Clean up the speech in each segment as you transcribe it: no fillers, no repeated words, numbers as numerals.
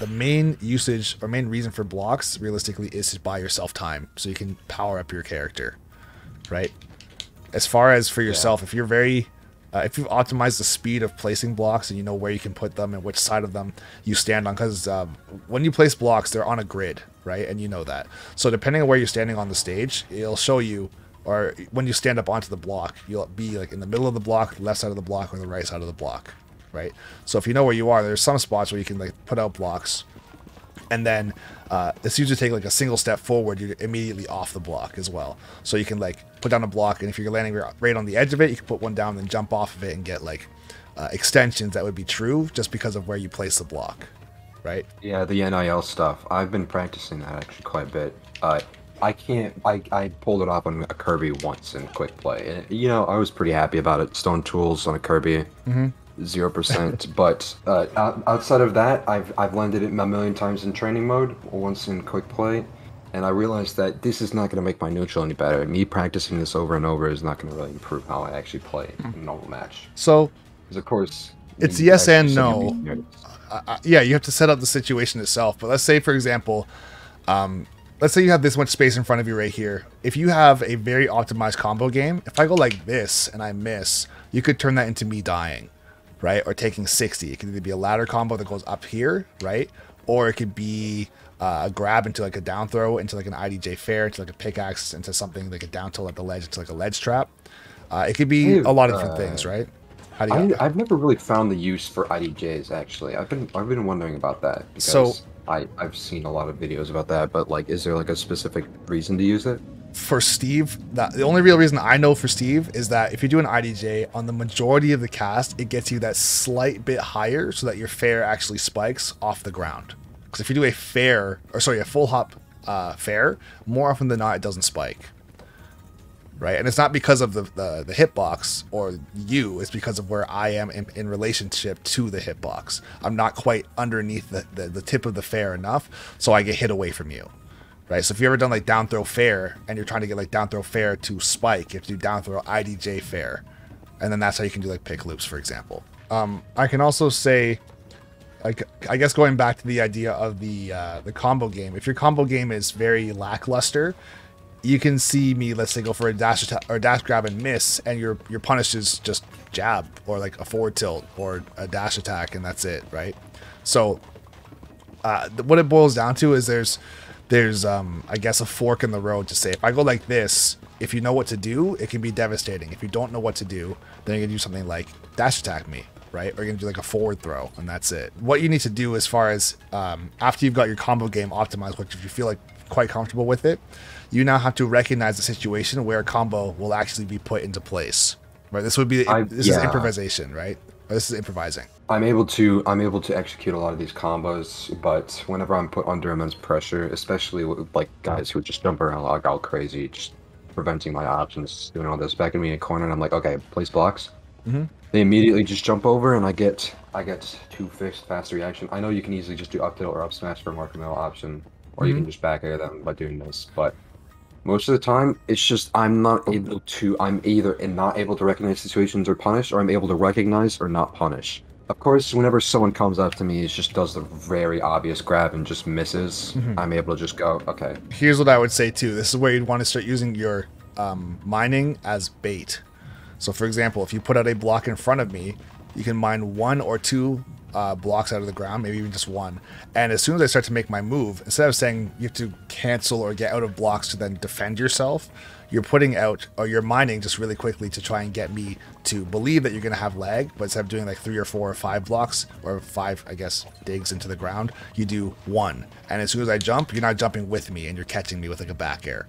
the main usage or main reason for blocks realistically is to buy yourself time so you can power up your character, right? As far as for yourself, if you're very if you've optimized the speed of placing blocks and you know where you can put them and which side of them you stand on, because when you place blocks, they're on a grid, right? And you know that. So depending on where you're standing on the stage, it'll show you, or when you stand up onto the block, you'll be like in the middle of the block, left side of the block, or the right side of the block, right? So if you know where you are, there's some spots where you can like put out blocks, and then it's usually take like a single step forward, you're immediately off the block as well. So you can like put down a block, and if you're landing right on the edge of it, you can put one down and jump off of it and get like extensions that would be true just because of where you place the block, right? Yeah, the NIL stuff. I've been practicing that actually quite a bit. I pulled it off on a Kirby once in quick play. And, you know, I was pretty happy about it. Stone tools on a Kirby. 0%, but outside of that, I've landed it a million times in training mode, once in quick play, and I realized that this is not going to make my neutral any better. Me practicing this over and over is not going to really improve how I actually play in a normal match. So, because of course, it's yes and no. Yeah, you have to set up the situation itself. But let's say, for example, let's say you have this much space in front of you right here. If you have a very optimized combo game, if I go like this and I miss, you could turn that into me dying, right? Or taking 60. It could either be a ladder combo that goes up here, right? Or it could be a grab into like a down throw, into like an IDJ fair, into like a pickaxe, into something like a down tilt at the ledge, into like a ledge trap. It could be a lot of different things, right? How do you I've never really found the use for IDJs, actually. I've been wondering about that, because so, I've seen a lot of videos about that, but like, is there like a specific reason to use it? For Steve, the only real reason I know for Steve is that if you do an IDJ on the majority of the cast, it gets you that slight bit higher so that your fair actually spikes off the ground. Because if you do a fair, or sorry, a full hop fair, more often than not, it doesn't spike, right? And it's not because of the hitbox or you, it's because of where I am in relationship to the hitbox. I'm not quite underneath the tip of the fair enough, so I get hit away from you. Right, so if you've ever done like down throw fair and you're trying to get like down throw fair to spike, you have to do down throw IDJ fair. And then that's how you can do like pick loops, for example. I can also say, like, I guess going back to the idea of the combo game, if your combo game is very lackluster, you can see me, let's say, go for a dash or dash grab and miss, and your punish is just jab or like a forward tilt or a dash attack, and that's it, right? So what it boils down to is there's I guess a fork in the road to say, if I go like this, if you know what to do, it can be devastating. If you don't know what to do, then you're gonna do something like dash attack me, right? Or you're gonna do like a forward throw, and that's it. What you need to do as far as after you've got your combo game optimized, which if you feel like quite comfortable with it, you now have to recognize the situation where a combo will actually be put into place, right? This would be this is improvisation, right? This is improvising. I'm able to execute a lot of these combos, but whenever I'm put under immense pressure, especially with like guys who just jump around like all crazy, just preventing my options, doing all this, backing me in a corner, and I'm like, okay, place blocks. They immediately just jump over, and I get two fixed fast reaction. I know you can easily just do up tilt or up smash for a more committal option, or you can just back air them by doing this, but most of the time, it's just I'm either not able to recognize situations or punish, or I'm able to recognize or not punish. Of course, whenever someone comes up to me, it just does the very obvious grab and just misses, I'm able to just go, okay. Here's what I would say too. This is where you'd want to start using your mining as bait. So for example, if you put out a block in front of me, you can mine one or two blocks out of the ground, maybe even just one, and as soon as I start to make my move, instead of saying you have to cancel or get out of blocks to then defend yourself, you're putting out, or you're mining just really quickly to try and get me to believe that you're going to have lag, but instead of doing like 3 or 4 or 5 blocks, or 5, I guess, digs into the ground, you do one, and as soon as I jump, you're not jumping with me and you're catching me with like a back air.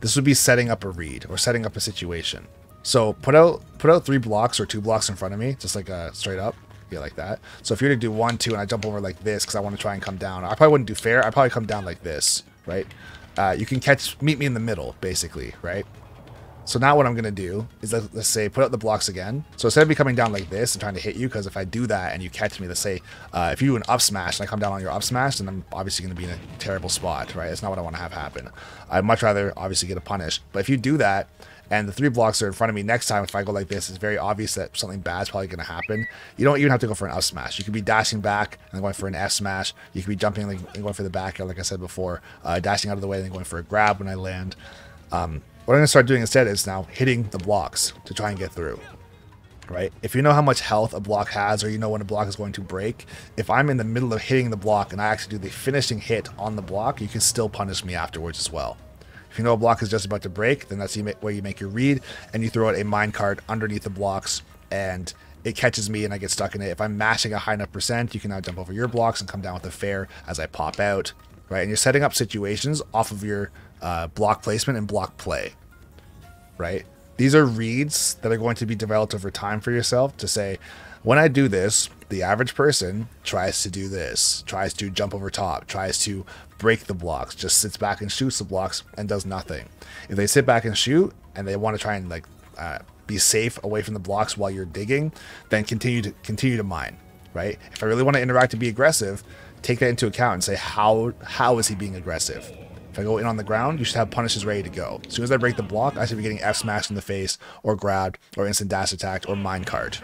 This would be setting up a read or setting up a situation. So put out 3 blocks or 2 blocks in front of me, just like a straight up. Yeah, like that. So if you were to do 1, 2, and I jump over like this because I want to try and come down, I probably wouldn't do fair. I'd probably come down like this, right? You can meet me in the middle, basically, right? So now what I'm going to do is, let's say, put out the blocks again. So instead of me coming down like this and trying to hit you, because if I do that and you catch me, let's say, if you do an up smash and I come down on your up smash, then I'm obviously going to be in a terrible spot, right? That's not what I want to have happen. I'd much rather, obviously, get a punish. But if you do that, and the three blocks are in front of me next time, if I go like this, it's very obvious that something bad's probably going to happen. You don't even have to go for an up smash. You could be dashing back and going for an F smash. You could be jumping and going for the back air, like I said before, dashing out of the way and then going for a grab when I land. What I'm going to start doing instead is now hitting the blocks to try and get through. Right? If you know how much health a block has, or you know when a block is going to break, if I'm in the middle of hitting the block and I actually do the finishing hit on the block, you can still punish me afterwards as well. If you know a block is just about to break, then that's where you make your read, and you throw out a minecart underneath the blocks, and it catches me and I get stuck in it. If I'm mashing a high enough percent, you can now jump over your blocks and come down with a fair as I pop out. Right? And you're setting up situations off of your block placement and block play. Right? These are reads that are going to be developed over time for yourself to say, when I do this, the average person tries to do this, tries to jump over top, tries to break the blocks, just sits back and shoots the blocks and does nothing. If they sit back and shoot and they want to try and be safe away from the blocks while you're digging, then continue to mine, right? If I really want to interact and be aggressive, take that into account and say, how is he being aggressive? If I go in on the ground, you should have punishes ready to go. As soon as I break the block, I should be getting F smashed in the face, or grabbed, or instant dash attacked, or minecart.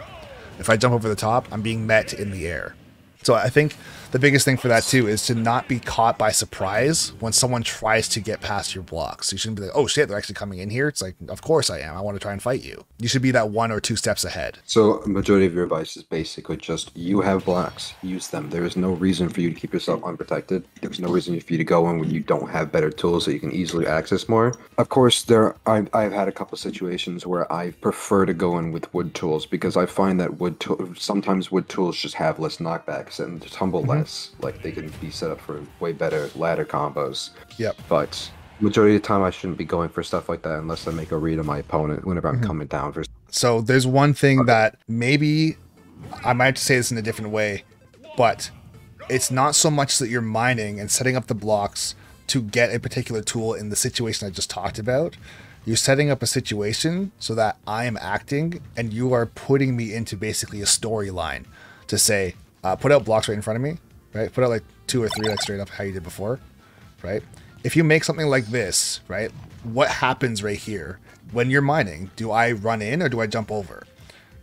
If I jump over the top, I'm being met in the air. So I think the biggest thing for that too is to not be caught by surprise when someone tries to get past your blocks. You shouldn't be like, oh shit, they're actually coming in here. It's like, of course I am. I want to try and fight you. You should be that one or two steps ahead. So a majority of your advice is basically just, you have blocks, use them. There is no reason for you to keep yourself unprotected. There's no reason for you to go in when you don't have better tools that you can easily access more. Of course, I've had a couple situations where I prefer to go in with wood tools, because I find that sometimes wood tools just have less knockbacks and tumble less. Like, they can be set up for way better ladder combos. Yep. But majority of the time, I shouldn't be going for stuff like that unless I make a read on my opponent whenever I'm coming down. So there's one thing that maybe I might have to say this in a different way, but it's not so much that you're mining and setting up the blocks to get a particular tool in the situation I just talked about. You're setting up a situation so that I am acting and you are putting me into basically a storyline to say, put out blocks right in front of me. Right? Put out like 2 or 3 like straight up how you did before, right? If you make something like this, right, what happens right here when you're mining? Do I run in or do I jump over?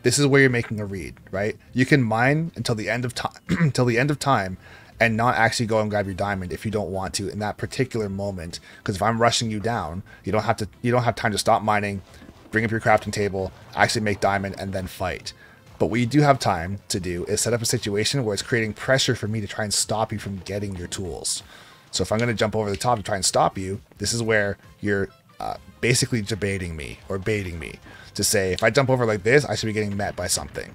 This is where you're making a read, right? You can mine until the end of time, until the end of time, and not actually go and grab your diamond if you don't want to in that particular moment. Because if I'm rushing you down, you don't have time to stop mining, bring up your crafting table, actually make diamond, and then fight. But what you do have time to do is set up a situation where it's creating pressure for me to try and stop you from getting your tools. So if I'm going to jump over the top to try and stop you, this is where you're basically debating me or baiting me to say, if I jump over like this, I should be getting met by something,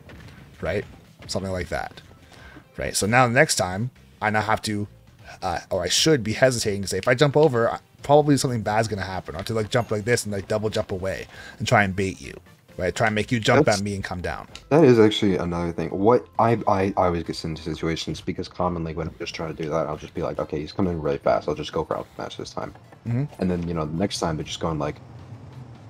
right? Something like that, right? So now the next time I now have to, or I should be hesitating to say, if I jump over, probably something bad's going to happen. Or to like jump like this and like double jump away and try and bait you. Right, try and make you jump at me and come down. That is actually another thing. What I always get into situations, because commonly when I'm just trying to do that, I'll just be like, okay, he's coming in really fast. I'll just go for out match this time. And then, you know, the next time they're just going like,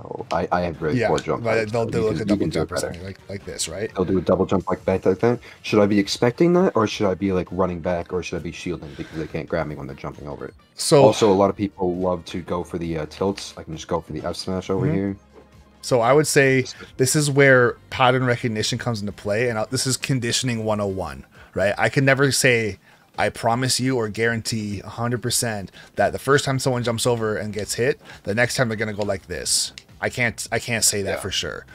oh, I have really poor jump. Right, they'll do like a double jump or something like this, right? They'll do a double jump like that, like that. Should I be expecting that, or should I be like running back, or should I be shielding because they can't grab me when they're jumping over it? So also, a lot of people love to go for the tilts. I can just go for the F smash over here. So I would say this is where pattern recognition comes into play, and this is conditioning 101, right? I can never say, I promise you or guarantee 100% that the first time someone jumps over and gets hit, the next time they're going to go like this. I can't say that for sure.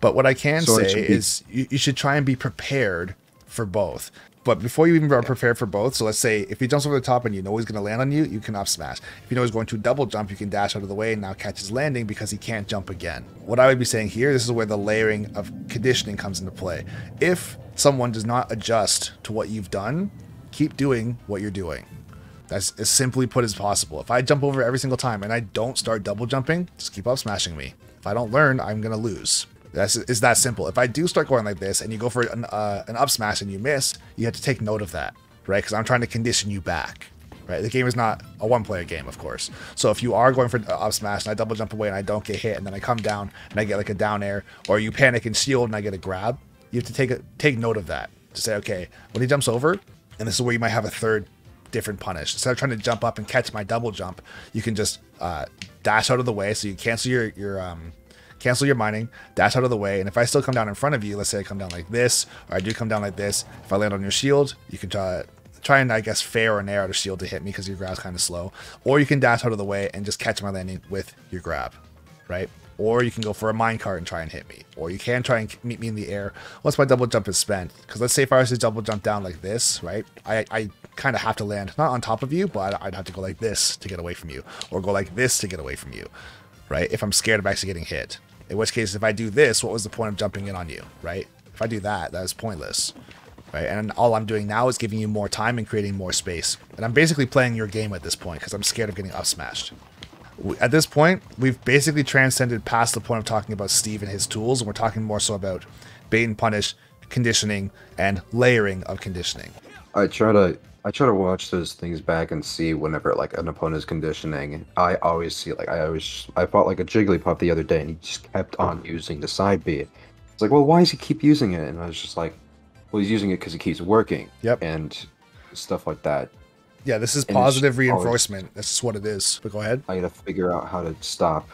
But what I can say is you should try and be prepared for both. But before you even are prepared for both, so let's say if he jumps over the top and you know he's going to land on you, you can up smash. If you know he's going to double jump, you can dash out of the way and now catch his landing because he can't jump again. What I would be saying here, this is where the layering of conditioning comes into play. If someone does not adjust to what you've done, keep doing what you're doing. That's as simply put as possible. If I jump over every single time and I don't start double jumping, just keep up smashing me. If I don't learn, I'm going to lose. It's that simple. If I do start going like this and you go for an up smash and you miss, you have to take note of that, right? Because I'm trying to condition you back, right? The game is not a one-player game, of course. So if you are going for an up smash and I double jump away and I don't get hit and then I come down and I get like a down air, or you panic and shield and I get a grab, you have to take note of that to say, okay, when he jumps over, and this is where you might have a third different punish. Instead of trying to jump up and catch my double jump, you can just dash out of the way so you cancel your cancel your mining, dash out of the way, and if I still come down in front of you, let's say I come down like this, or I do come down like this, if I land on your shield, you can try and, I guess, fair and air out a shield to hit me because your grab's kind of slow, or you can dash out of the way and just catch my landing with your grab, right? Or you can go for a minecart and try and hit me, or you can try and meet me in the air once my double jump is spent. Because let's say if I was to double jump down like this, right, I kind of have to land not on top of you, but I'd have to go like this to get away from you, or go like this to get away from you, right? If I'm scared of actually getting hit, in which case if I do this, what was the point of jumping in on you, right? If I do that, that is pointless, right? And all I'm doing now is giving you more time and creating more space, and I'm basically playing your game at this point because I'm scared of getting up smashed. At this point, we've basically transcended past the point of talking about Steve and his tools, and we're talking more so about bait and punish, conditioning, and layering of conditioning. I try to watch those things back and see whenever like an opponent is conditioning. I fought like a Jigglypuff the other day, and he just kept on using the side B. It's like, well, why does he keep using it? And I was just like, well, he's using it because it keeps working. Yep. And stuff like that. Yeah, this is positive reinforcement. This is what it is. But go ahead. I gotta figure out how to stop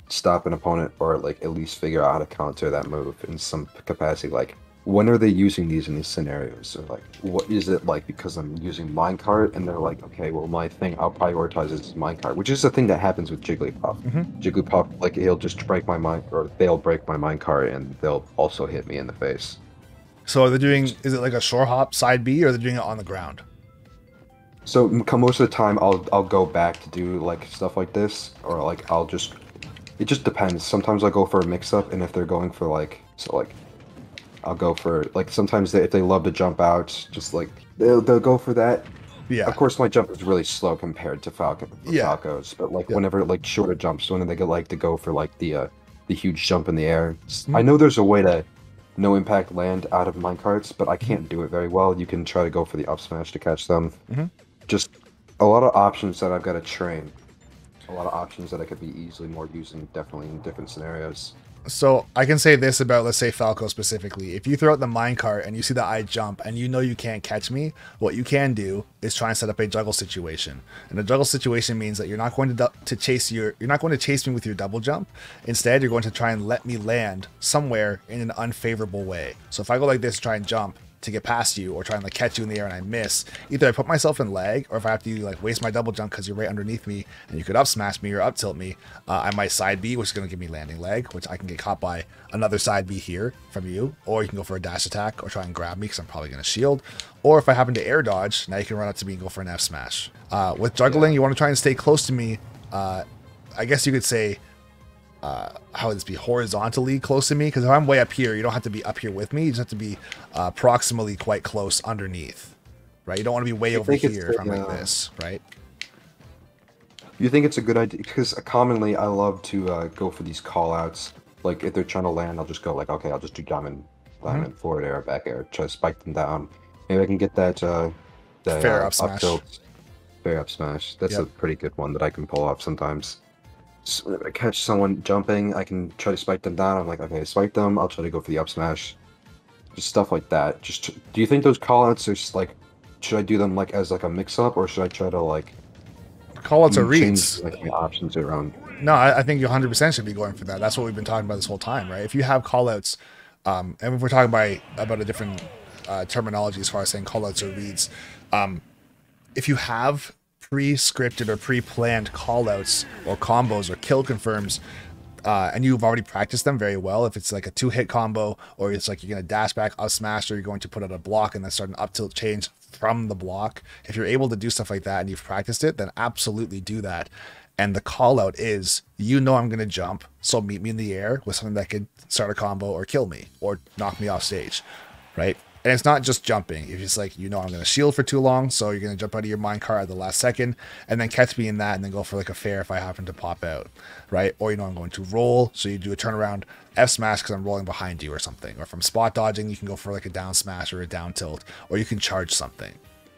an opponent, or like at least figure out how to counter that move in some capacity. Like, when are they using these in these scenarios? So like, what is it like? Because I'm using minecart, and they're like, okay, well, my thing I'll prioritize is minecart, which is the thing that happens with Jigglypuff. Mm-hmm. Jigglypuff, like, he'll just break my mind, or they'll break my minecart, and they'll also hit me in the face. So are they doing? Is it like a shore hop side B, or are they doing it on the ground? So most of the time, I'll go back to do like stuff like this, or like it just depends. Sometimes I'll go for a mix up, and if they're going for like, I'll go for like, sometimes if they love to jump out, just like they'll go for that. Yeah. Of course, my jump is really slow compared to Falco's, but like whenever like shorter jumps, when they get like to go for like the huge jump in the air. Mm-hmm. I know there's a way to no impact land out of minecarts, but I can't do it very well. You can try to go for the up smash to catch them. Mm-hmm. Just a lot of options that I've got to train. A lot of options that I could be easily more using, definitely in different scenarios. So I can say this about, let's say, Falco specifically. If you throw out the minecart and you see that I jump and you know you can't catch me, what you can do is try and set up a juggle situation. And a juggle situation means that you're not going to chase me with your double jump. Instead, you're going to try and let me land somewhere in an unfavorable way. So if I go like this, try and jump to get past you, or try and like catch you in the air and I miss, either I put myself in lag, or if I have to like waste my double jump because you're right underneath me and you could up smash me or up tilt me, I might side B, which is going to give me landing lag, which I can get caught by another side B here from you, or you can go for a dash attack or try and grab me because I'm probably going to shield, or if I happen to air dodge, now you can run up to me and go for an F smash. With juggling, you want to try and stay close to me. I guess you could say, how would this be, horizontally close to me, because if I'm way up here, you don't have to be up here with me, you just have to be proximately quite close underneath, right? You don't want to be way over here if I'm like this, right? You think it's a good idea? Because commonly I love to go for these call outs. Like if they're trying to land, I'll just go like, okay, I'll just do diamond forward air, back air, try to spike them down. Maybe I can get that fair up smash. Fair up smash. That's a pretty good one that I can pull off sometimes. So I catch someone jumping, I can try to spike them down. I'm like, okay, spike them. I'll try to go for the up smash. Just stuff like that. Just, do you think those callouts are just like, should I do them like as like a mix up, or should I try to like callouts or reads? Like my options around. No, I think you 100% should be going for that. That's what we've been talking about this whole time, right? If you have callouts, and if we're talking about a different terminology as far as saying callouts or reads, if you have pre-scripted or pre-planned callouts or combos or kill confirms, and you've already practiced them very well, if it's like a two-hit combo, or it's like you're going to dash back up smash, or you're going to put out a block and then start an up tilt change from the block, if you're able to do stuff like that and you've practiced it, then absolutely do that. And the call out is, you know I'm going to jump, so meet me in the air with something that could start a combo or kill me or knock me off stage, right? And it's not just jumping. It's just like, you know, I'm going to shield for too long, so you're going to jump out of your minecart at the last second and then catch me in that and then go for like a fair if I happen to pop out, right? Or, you know, I'm going to roll, so you do a turnaround F smash because I'm rolling behind you or something. Or if I'm spot dodging, you can go for like a down smash or a down tilt, or you can charge something,